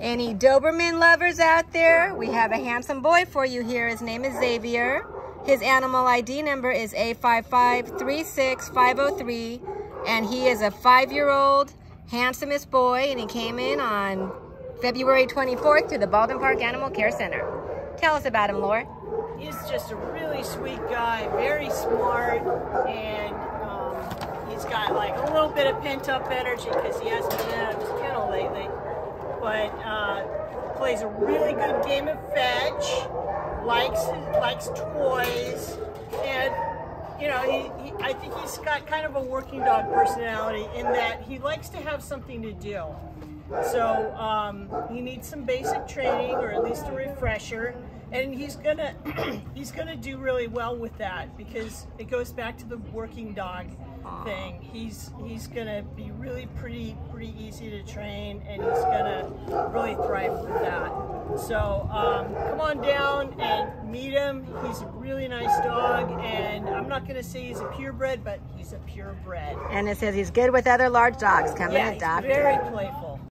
Any Doberman lovers out there? We have a handsome boy for you here. His name is Xavier. His animal ID number is A5536503, and he is a 5-year-old, handsomest boy, and he came in on February 24th to the Baldwin Park Animal Care Center. Tell us about him, Laura. He's just a really sweet guy, very smart, and he's got like a little bit of pent-up energy because he hasn't been out of his kennel lately, but plays a really good game of fetch, likes toys, and you know, I think he's got kind of a working dog personality in that he likes to have something to do. So he needs some basic training, or at least a refresher, and he's gonna do really well with that because it goes back to the working dog thing. He's gonna be really pretty easy to train, and he's gonna really thrive with that. So come on down and meet him. He's a really nice dog, and I'm not gonna say he's a purebred, but he's a purebred. And it says he's good with other large dogs. Come and adopt him. Very playful.